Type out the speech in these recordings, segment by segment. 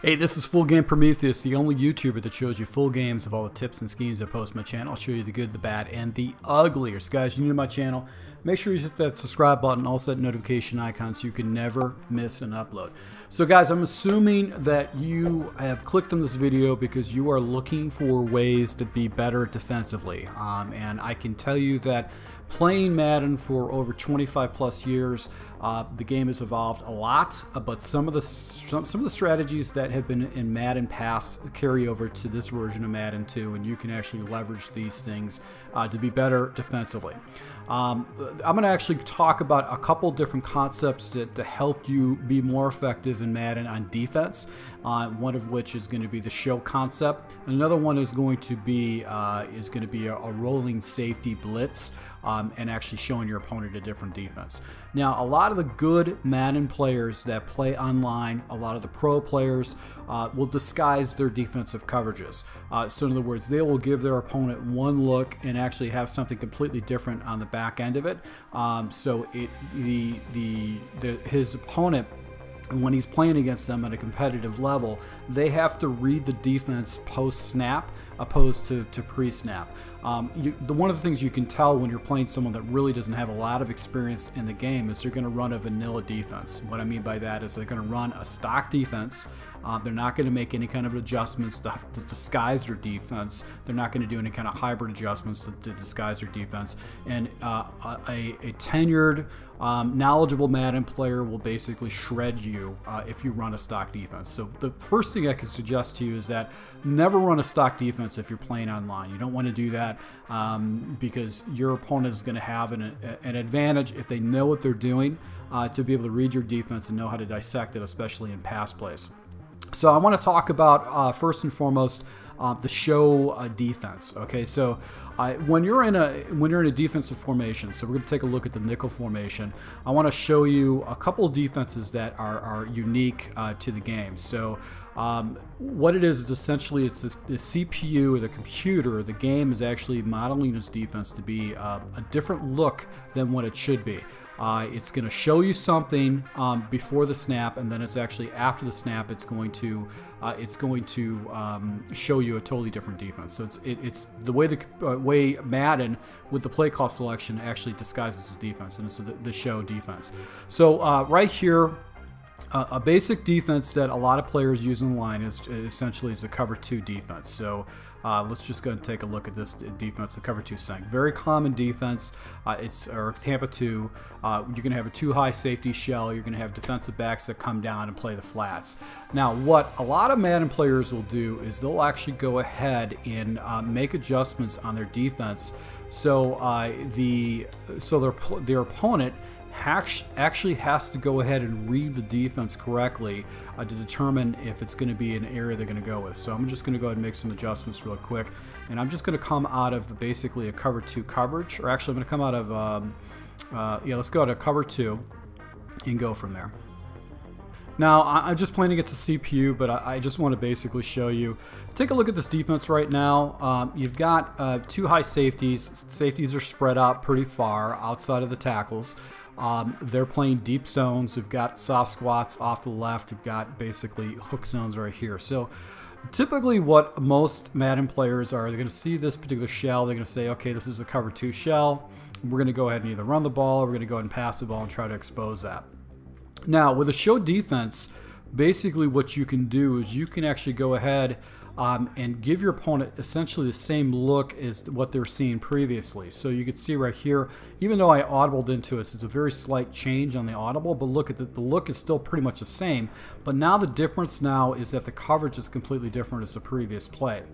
Hey, this is Full Game Prometheus, the only YouTuber that shows you full games of all the tips and schemes I post on my channel. I'll show you the good, the bad, and the ugliest. So guys, if you're new to my channel, make sure you hit that subscribe button, also that notification icon so you can never miss an upload. So guys, I'm assuming that you have clicked on this video because you are looking for ways to be better defensively. And I can tell you that playing Madden for over 25 plus years, the game has evolved a lot, but some of the strategies that have been in Madden past carry over to this version of Madden 2, and you can actually leverage these things to be better defensively. I'm going to actually talk about a couple different concepts to help you be more effective in Madden on defense, one of which is going to be the show concept. Another one is going to be a rolling safety blitz, and actually showing your opponent a different defense. Now, a lot of the good Madden players that play online, a lot of the pro players will disguise their defensive coverages. So in other words, they will give their opponent one look and actually have something completely different on the back end of it. So his opponent, and when he's playing against them at a competitive level, they have to read the defense post-snap opposed to pre-snap. One of the things you can tell when you're playing someone that really doesn't have a lot of experience in the game is they're going to run a vanilla defense. What I mean by that is they're going to run a stock defense. They're not going to make any kind of adjustments to disguise their defense. They're not going to do any kind of hybrid adjustments to disguise their defense. And a tenured, knowledgeable Madden player will basically shred you if you run a stock defense. So the first thing I can suggest to you is that never run a stock defense if you're playing online. You don't want to do that because your opponent is going to have an advantage if they know what they're doing to be able to read your defense and know how to dissect it, especially in pass plays. So I want to talk about, first and foremost, the show defense. Okay, so when you're in a defensive formation, so we're going to take a look at the nickel formation. I want to show you a couple of defenses that are unique to the game. So what it is essentially, it's the CPU or the computer, the game is actually modeling this defense to be a different look than what it should be. It's going to show you something before the snap, and then it's actually after the snap. It's going to show you a totally different defense. So it's the way Madden with the play call selection actually disguises his defense, and it's the show defense. So right here, a basic defense that a lot of players use in the line is essentially a cover 2 defense. So let's just go and take a look at this defense, the cover 2 sync. Very common defense. It's Tampa 2. You're going to have a 2-high safety shell. You're going to have defensive backs that come down and play the flats. Now, what a lot of Madden players will do is they'll actually go ahead and make adjustments on their defense. So their opponent actually has to go ahead and read the defense correctly to determine if it's going to be an area they're going to go with. So I'm just going to go ahead and make some adjustments real quick, and I'm just going to come out of basically a cover 2 coverage, or actually I'm going to come out of let's go to cover 2 and go from there. Now, I'm just planning to get to CPU, but I just want to basically show you. Take a look at this defense right now. You've got 2 high safeties. Safeties are spread out pretty far outside of the tackles. They're playing deep zones. We've got soft squats off to the left. We've got basically hook zones right here. So typically what most Madden players are, they're going to see this particular shell. They're going to say, okay, this is a cover 2 shell. We're going to go ahead and either run the ball or we're going to go ahead and pass the ball and try to expose that. Now, with a show defense, basically what you can do is you can actually go ahead and give your opponent essentially the same look as what they're seeing previously. So you can see right here, even though I audibled into us, it's a very slight change on the audible, but look at the look is still pretty much the same. But now the difference now is that the coverage is completely different as the previous play.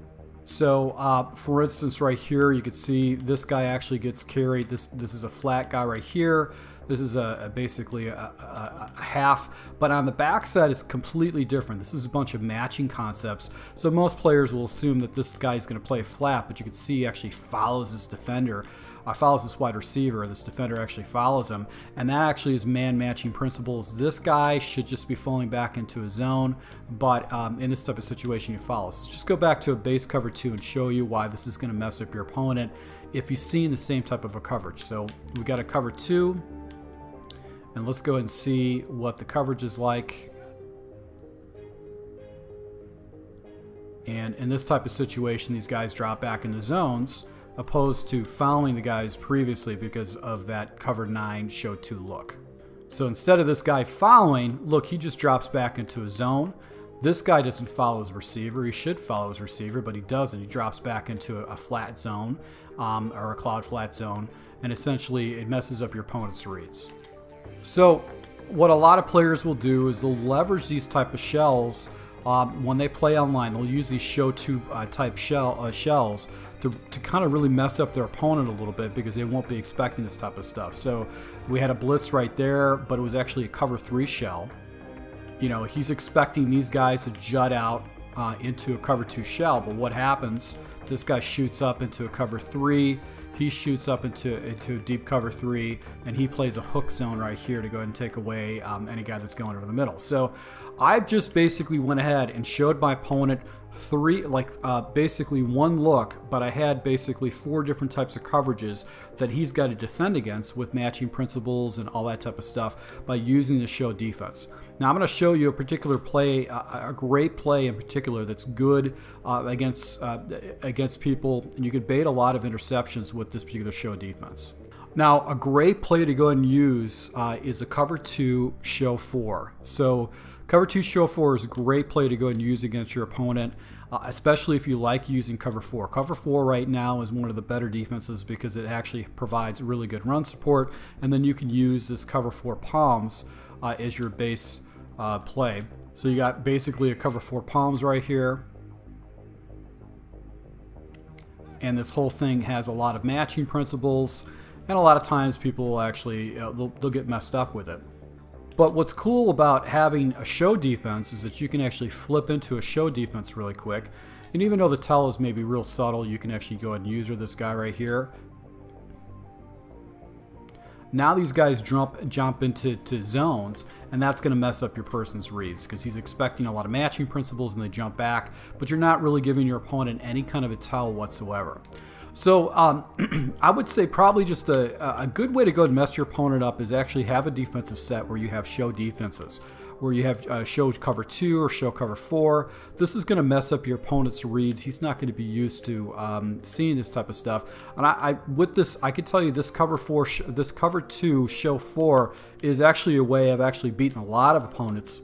So for instance, right here, you can see this guy actually gets carried. This is a flat guy right here. This is basically a half, but on the backside is completely different. This is a bunch of matching concepts. So most players will assume that this guy is going to play flat, but you can see he actually follows his defender, follows this wide receiver. This defender actually follows him, and that actually is man matching principles. This guy should just be falling back into his zone, but in this type of situation, you follow. So just go back to a base cover 2 and show you why this is going to mess up your opponent if you've seen the same type of a coverage. So we got a cover 2. And let's go and see what the coverage is like. And in this type of situation, these guys drop back into zones, opposed to fouling the guys previously because of that cover nine, show two look. So instead of this guy fouling, look, he just drops back into a zone. This guy doesn't follow his receiver. He should follow his receiver, but he doesn't. He drops back into a flat zone or a cloud flat zone, and essentially it messes up your opponent's reads. So what a lot of players will do is they'll leverage these type of shells when they play online. They'll use these show two type shells to kind of really mess up their opponent a little bit because they won't be expecting this type of stuff. So we had a blitz right there, but it was actually a cover three shell. You know, he's expecting these guys to jut out into a cover two shell, but what happens? This guy shoots up into a cover three, he shoots up into a deep cover three, and he plays a hook zone right here to go ahead and take away any guy that's going over the middle. So I just basically went ahead and showed my opponent basically one look, but I had basically four different types of coverages that he's got to defend against with matching principles and all that type of stuff by using the show defense. Now I'm going to show you a particular play, a great play in particular that's good against people, and you can bait a lot of interceptions with this particular show defense. Now a great play to go ahead and use is a cover two, show four. So cover two, show four is a great play to go ahead and use against your opponent, especially if you like using cover four. Cover four right now is one of the better defenses because it actually provides really good run support, and then you can use this cover four palms as your base play. So you got basically a cover four palms right here. And this whole thing has a lot of matching principles, and a lot of times people will actually they'll get messed up with it. But what's cool about having a show defense is that you can actually flip into a show defense really quick. And even though the tell is maybe real subtle, you can actually go ahead and user this guy right here. Now these guys jump into zones, and that's going to mess up your person's reads because he's expecting a lot of matching principles and they jump back, but you're not really giving your opponent any kind of a tell whatsoever. So I would say probably just a good way to go and mess your opponent up is actually have a defensive set where you have show defenses, where you have show cover two or show cover four. This is going to mess up your opponent's reads. He's not going to be used to seeing this type of stuff. And I could tell you this cover two, show four is actually a way I've actually beaten a lot of opponents.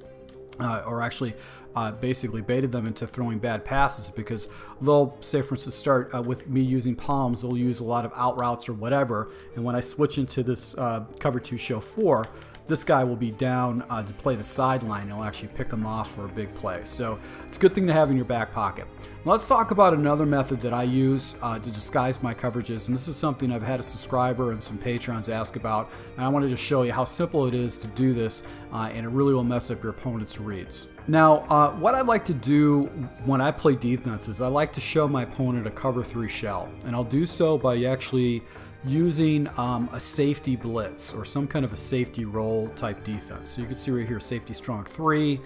Basically baited them into throwing bad passes because they'll, say for instance, start with me using palms, they'll use a lot of out routes or whatever, and when I switch into this cover two, show four, this guy will be down to play the sideline. He'll actually pick him off for a big play. So it's a good thing to have in your back pocket. Now let's talk about another method that I use to disguise my coverages, and this is something I've had a subscriber and some patrons ask about, and I wanted to show you how simple it is to do this, and it really will mess up your opponent's reads. Now, what I like to do when I play defense is I like to show my opponent a cover three shell, and I'll do so by actually using a safety blitz or some kind of a safety roll type defense. So you can see right here, safety strong three,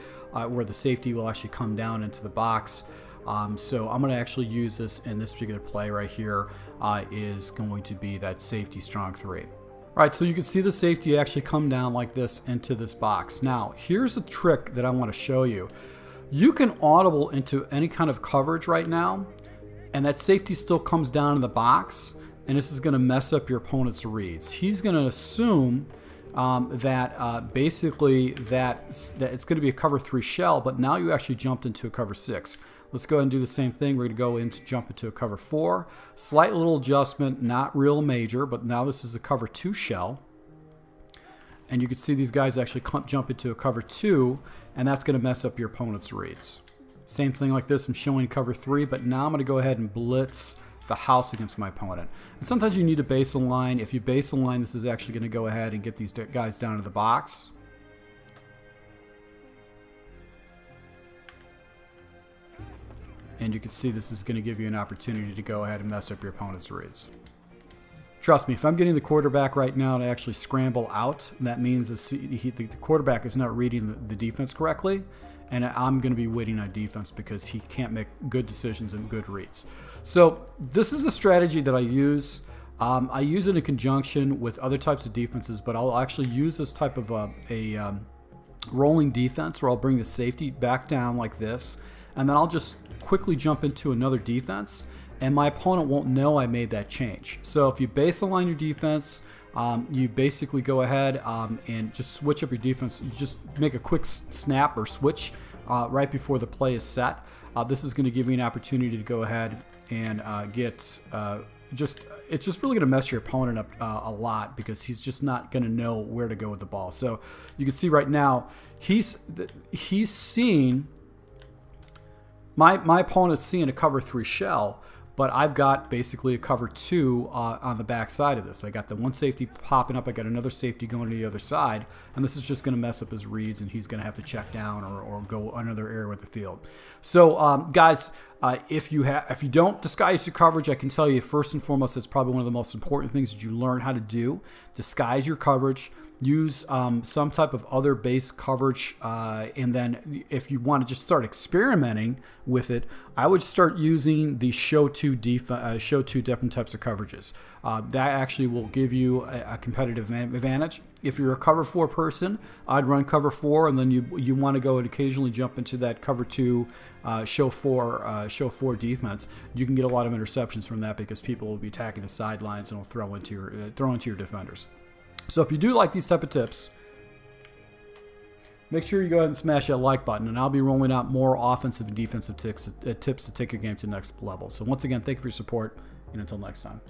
where the safety will actually come down into the box. So I'm going to actually use this in this particular play right here is going to be that safety strong three. All right, so you can see the safety actually come down like this into this box. Now, here's a trick that I want to show you. You can audible into any kind of coverage right now, and that safety still comes down in the box, and this is going to mess up your opponent's reads. He's going to assume that basically that it's going to be a cover three shell, but now you actually jumped into a cover six. Let's go ahead and do the same thing. We're going to go into jump into a cover four. Slight little adjustment, not real major, but now this is a cover two shell. And you can see these guys actually jump into a cover two, and that's going to mess up your opponent's reads. Same thing like this. I'm showing cover three, but now I'm going to go ahead and blitz the house against my opponent. And sometimes you need to base a line. If you base a line, this is actually going to go ahead and get these guys down to the box. And you can see this is going to give you an opportunity to go ahead and mess up your opponent's reads. Trust me, if I'm getting the quarterback right now to actually scramble out, that means the quarterback is not reading the defense correctly, and I'm going to be waiting on defense because he can't make good decisions and good reads. So this is a strategy that I use. I use it in conjunction with other types of defenses, but I'll actually use this type of rolling defense where I'll bring the safety back down like this, and then I'll just quickly jump into another defense, and my opponent won't know I made that change. So if you base align your defense, you basically go ahead and just switch up your defense. You just make a quick snap or switch right before the play is set. This is going to give you an opportunity to go ahead and get it's just really going to mess your opponent up a lot, because he's just not going to know where to go with the ball. So you can see right now he's seeing my opponent's seeing a cover three shell, but I've got basically a cover two on the back side of this. I got the one safety popping up, I got another safety going to the other side, and this is just going to mess up his reads, and he's going to have to check down or go another area with the field. So guys, if you don't disguise your coverage, I can tell you first and foremost that's probably one of the most important things that you learn how to do. Disguise your coverage. Use some type of other base coverage, and then if you want to just start experimenting with it, I would start using the show two different types of coverages. That actually will give you a competitive advantage. If you're a cover four person, I'd run cover four, and then you want to go and occasionally jump into that cover two, show four defense. You can get a lot of interceptions from that, because people will be attacking the sidelines and will throw into your defenders. So if you do like these type of tips, make sure you go ahead and smash that like button, and I'll be rolling out more offensive and defensive tips to take your game to the next level. So once again, thank you for your support, and until next time.